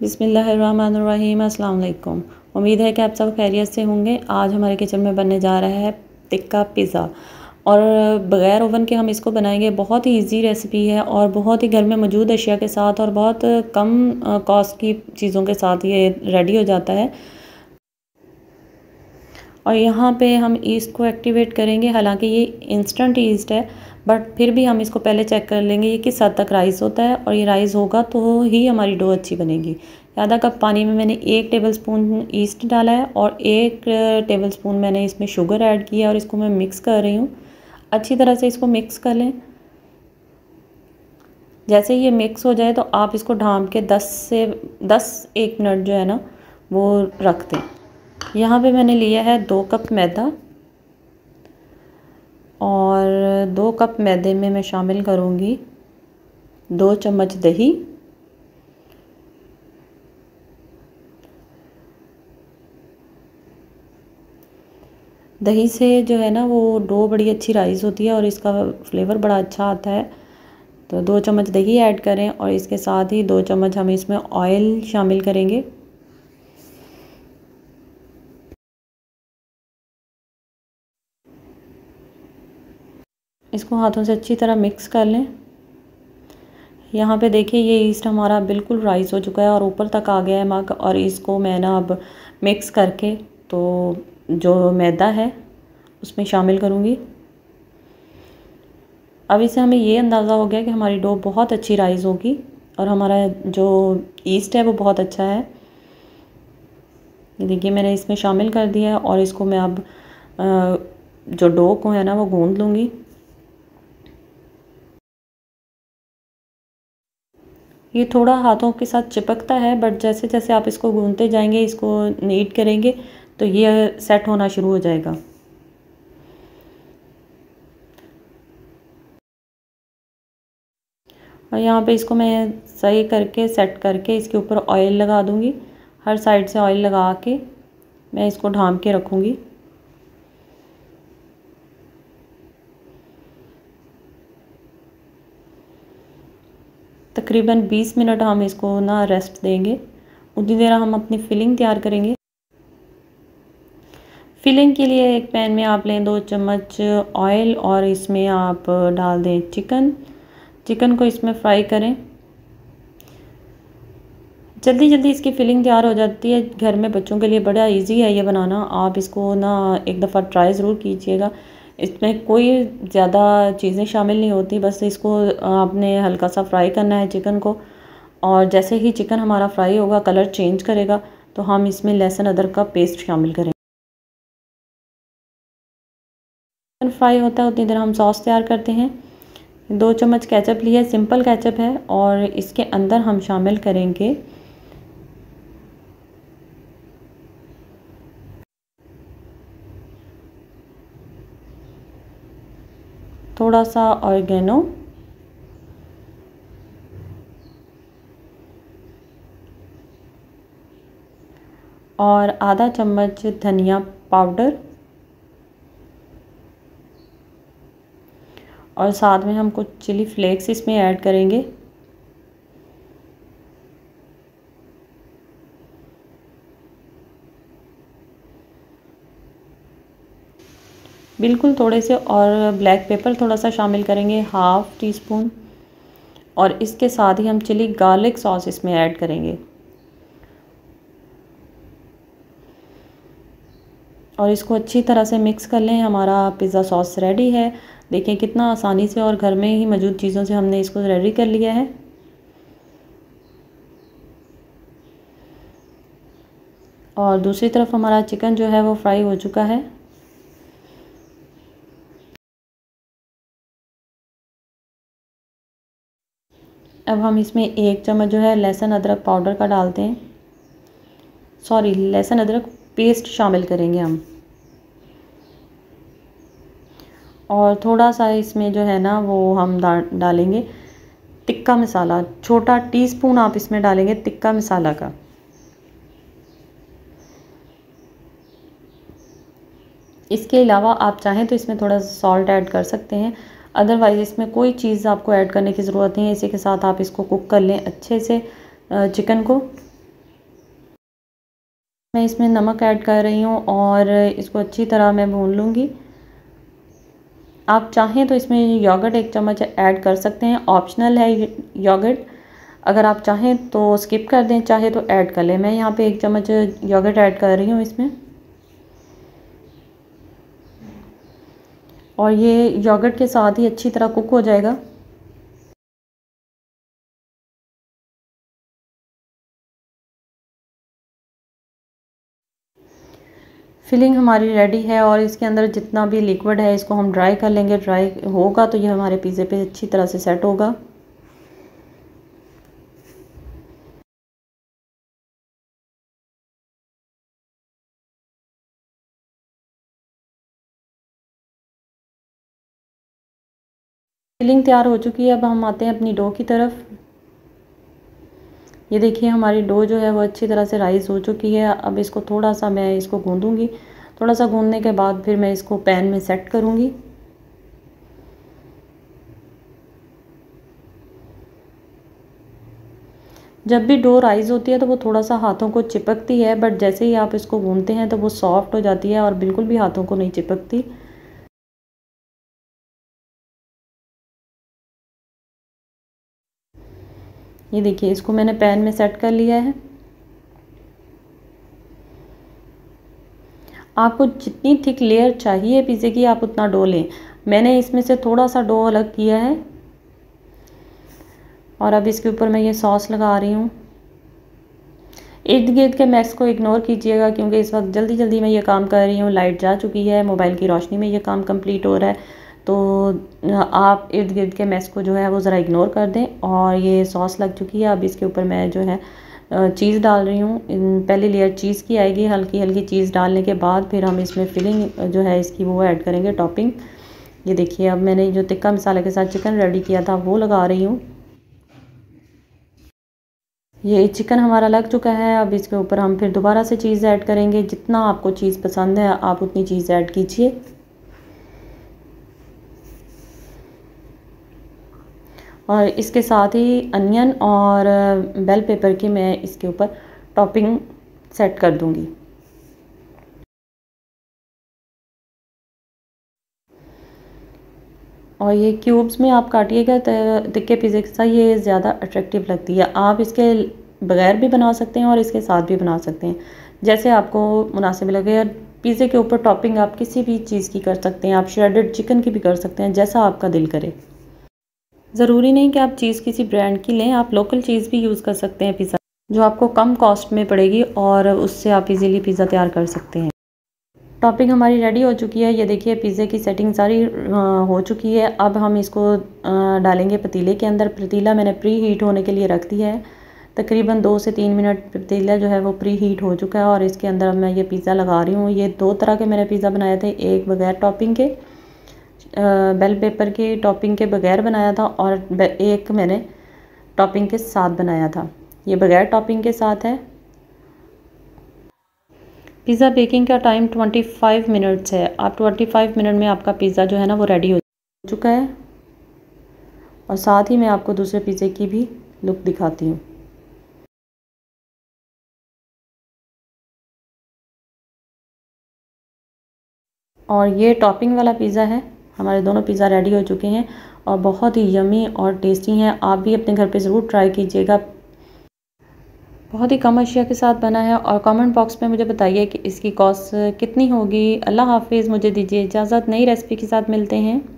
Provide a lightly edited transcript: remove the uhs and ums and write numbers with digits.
बिस्मिल्लाहिर्रहमानिर्रहीम। अस्सलाम वालेकुम। उम्मीद है कि आप सब खैरियत से होंगे। आज हमारे किचन में बनने जा रहा है टिक्का पिज़्ज़ा और बग़ैर ओवन के हम इसको बनाएंगे। बहुत ही इजी रेसिपी है और बहुत ही घर में मौजूद अशिया के साथ और बहुत कम कॉस्ट की चीज़ों के साथ ये रेडी हो जाता है। और यहाँ पे हम ईस्ट को एक्टिवेट करेंगे। हालांकि ये इंस्टेंट ईस्ट है बट फिर भी हम इसको पहले चेक कर लेंगे ये किस हद तक राइज़ होता है, और ये राइज़ होगा तो ही हमारी डो अच्छी बनेगी। आधा कप पानी में मैंने 1 टेबलस्पून ईस्ट डाला है और 1 टेबलस्पून मैंने इसमें शुगर ऐड किया और इसको मैं मिक्स कर रही हूँ। अच्छी तरह से इसको मिक्स कर लें। जैसे ये मिक्स हो जाए तो आप इसको ढाँप के 10 से 1 मिनट जो है ना वो रख दें। यहाँ पे मैंने लिया है 2 कप मैदा और 2 कप मैदे में मैं शामिल करूँगी 2 चम्मच दही, 2 से जो है ना वो डो बड़ी अच्छी राइज़ होती है और इसका फ्लेवर बड़ा अच्छा आता है। तो 2 चम्मच दही ऐड करें और इसके साथ ही 2 चम्मच हम इसमें ऑयल शामिल करेंगे। इसको हाथों से अच्छी तरह मिक्स कर लें। यहाँ पे देखिए ये ईस्ट हमारा बिल्कुल राइज़ हो चुका है और ऊपर तक आ गया है मग। और इसको मैं ना अब मिक्स करके तो जो मैदा है उसमें शामिल करूँगी। अब इससे हमें ये अंदाज़ा हो गया कि हमारी डो बहुत अच्छी राइज़ होगी और हमारा जो ईस्ट है वो बहुत अच्छा है। ये देखिए मैंने इसमें शामिल कर दिया है और इसको मैं अब जो डो को है ना वो गूँध लूँगी। ये थोड़ा हाथों के साथ चिपकता है बट जैसे जैसे आप इसको गूंथते जाएंगे, इसको नीट करेंगे तो ये सेट होना शुरू हो जाएगा। और यहाँ पे इसको मैं सही करके सेट करके इसके ऊपर ऑयल लगा दूँगी। हर साइड से ऑयल लगा के मैं इसको ढाँप के रखूँगी। तकरीबन 20 मिनट हम इसको ना रेस्ट देंगे। उतनी देर हम अपनी फिलिंग तैयार करेंगे। फिलिंग के लिए एक पैन में आप लें 2 चम्मच ऑयल और इसमें आप डाल दें चिकन। चिकन को इसमें फ्राई करें। जल्दी जल्दी इसकी फिलिंग तैयार हो जाती है। घर में बच्चों के लिए बड़ा इजी है ये बनाना। आप इसको ना एक दफ़ा ट्राई ज़रूर कीजिएगा। इसमें कोई ज़्यादा चीज़ें शामिल नहीं होती, बस इसको आपने हल्का सा फ्राई करना है चिकन को। और जैसे ही चिकन हमारा फ्राई होगा कलर चेंज करेगा तो हम इसमें लहसुन अदरक का पेस्ट शामिल करेंगे। चिकन फ्राई होता है उतनी देर हम सॉस तैयार करते हैं। 2 चम्मच केचप लिया, सिंपल केचप है, और इसके अंदर हम शामिल करेंगे थोड़ा सा ऑरिगेनो। और आधा चम्मच धनिया पाउडर। और साथ में हम कुछ चिली फ्लेक्स इसमें ऐड करेंगे। बिल्कुल थोड़े से, और ब्लैक पेपर थोड़ा सा शामिल करेंगे, 1/2 टीस्पून। और इसके साथ ही हम चिली गार्लिक सॉस इसमें ऐड करेंगे और इसको अच्छी तरह से मिक्स कर लें। हमारा पिज़्ज़ा सॉस रेडी है। देखिए कितना आसानी से और घर में ही मौजूद चीज़ों से हमने इसको रेडी कर लिया है। और दूसरी तरफ हमारा चिकन जो है वो फ्राई हो चुका है। अब हम इसमें 1 चम्मच जो है लहसुन अदरक पाउडर का डालते हैं, सॉरी लहसुन अदरक पेस्ट शामिल करेंगे हम। और थोड़ा सा इसमें जो है ना वो हम डालेंगे टिक्का मसाला। छोटा टीस्पून आप इसमें डालेंगे टिक्का मसाला का। इसके अलावा आप चाहें तो इसमें थोड़ा सा सॉल्ट ऐड कर सकते हैं, अदरवाइज़ इसमें कोई चीज़ आपको ऐड करने की ज़रूरत नहीं है। इसी के साथ आप इसको कुक कर लें अच्छे से चिकन को। मैं इसमें नमक ऐड कर रही हूँ और इसको अच्छी तरह मैं भून लूँगी। आप चाहें तो इसमें योगर्ट 1 चम्मच ऐड कर सकते हैं, ऑप्शनल है योगर्ट। अगर आप चाहें तो स्किप कर दें, चाहे तो ऐड कर लें। मैं यहाँ पे 1 चम्मच योगर्ट ऐड कर रही हूँ इसमें। और ये योगर्ट के साथ ही अच्छी तरह कुक हो जाएगा। फिलिंग हमारी रेडी है और इसके अंदर जितना भी लिक्विड है इसको हम ड्राई कर लेंगे। ड्राई होगा तो ये हमारे पिज़्ज़े पे अच्छी तरह से सेट होगा। फिलिंग तैयार हो चुकी है। अब हम आते हैं अपनी डो की तरफ। ये देखिए हमारी डो जो है वो अच्छी तरह से राइस हो चुकी है। अब इसको थोड़ा सा मैं इसको गूंदूंगी। थोड़ा सा गूंदने के बाद फिर मैं इसको पैन में सेट करूंगी। जब भी डो राइस होती है तो वो थोड़ा सा हाथों को चिपकती है, बट जैसे ही आप इसको गूंदते हैं तो वो सॉफ्ट हो जाती है और बिल्कुल भी हाथों को नहीं चिपकती। ये देखिए इसको मैंने पैन में सेट कर लिया है। आपको जितनी थिक लेयर चाहिए पिज़्ज़े की आप उतना डो लें। मैंने इसमें से थोड़ा सा डो अलग किया है और अब इसके ऊपर मैं ये सॉस लगा रही हूँ। इर्द गिर्द के मैक्स को इग्नोर कीजिएगा क्योंकि इस वक्त जल्दी जल्दी मैं ये काम कर रही हूँ। लाइट जा चुकी है, मोबाइल की रोशनी में ये काम कंप्लीट हो रहा है, तो आप इर्द गिर्द के मैस को जो है वो ज़रा इग्नोर कर दें। और ये सॉस लग चुकी है। अब इसके ऊपर मैं जो है चीज़ डाल रही हूँ। पहली लेयर चीज़ की आएगी। हल्की हल्की चीज़ डालने के बाद फिर हम इसमें फिलिंग जो है इसकी वो ऐड करेंगे, टॉपिंग। ये देखिए अब मैंने जो टिक्का मसाला के साथ चिकन रेडी किया था वो लगा रही हूँ। ये चिकन हमारा लग चुका है। अब इसके ऊपर हम फिर दोबारा से चीज़ ऐड करेंगे। जितना आपको चीज़ पसंद है आप उतनी चीज़ ऐड कीजिए। और इसके साथ ही अनियन और बेल पेपर की मैं इसके ऊपर टॉपिंग सेट कर दूंगी। और ये क्यूब्स में आप काटिएगा तो टिक्के पिज़्ज़े के साथ ये ज़्यादा अट्रैक्टिव लगती है। आप इसके बगैर भी बना सकते हैं और इसके साथ भी बना सकते हैं, जैसे आपको मुनासिब लगे। और पिज़्ज़े के ऊपर टॉपिंग आप किसी भी चीज़ की कर सकते हैं। आप श्रेडेड चिकन की भी कर सकते हैं, जैसा आपका दिल करे। ज़रूरी नहीं कि आप चीज़ किसी ब्रांड की लें, आप लोकल चीज़ भी यूज़ कर सकते हैं पिज़्ज़ा, जो आपको कम कॉस्ट में पड़ेगी और उससे आप इजीली पिज़्ज़ा तैयार कर सकते हैं। टॉपिंग हमारी रेडी हो चुकी है। ये देखिए पिज़्ज़े की सेटिंग सारी हो चुकी है। अब हम इसको डालेंगे पतीले के अंदर। पतीला मैंने प्री हीट होने के लिए रख दिया है। तकरीबन 2 से 3 मिनट पतीला जो है वो प्री हीट हो चुका है और इसके अंदर अब मैं ये पिज़्ज़ा लगा रही हूँ। ये 2 तरह के मैंने पिज़्ज़ा बनाए थे, एक बगैर टॉपिंग के, बेल पेपर की टॉपिंग के बगैर बनाया था, और एक मैंने टॉपिंग के साथ बनाया था। ये बगैर टॉपिंग के साथ है। पिज़्ज़ा बेकिंग का टाइम 25 मिनट्स है। आप 25 मिनट में आपका पिज़्ज़ा जो है ना वो रेडी हो चुका है। और साथ ही मैं आपको दूसरे पिज़्ज़े की भी लुक दिखाती हूँ। और ये टॉपिंग वाला पिज़्ज़ा है। हमारे दोनों पिज़्ज़ा रेडी हो चुके हैं और बहुत ही यमी और टेस्टी हैं। आप भी अपने घर पे ज़रूर ट्राई कीजिएगा। बहुत ही कम अशिया के साथ बना है। और कमेंट बॉक्स में मुझे बताइए कि इसकी कॉस्ट कितनी होगी। अल्लाह हाफिज़, मुझे दीजिए इजाज़त। नई रेसिपी के साथ मिलते हैं।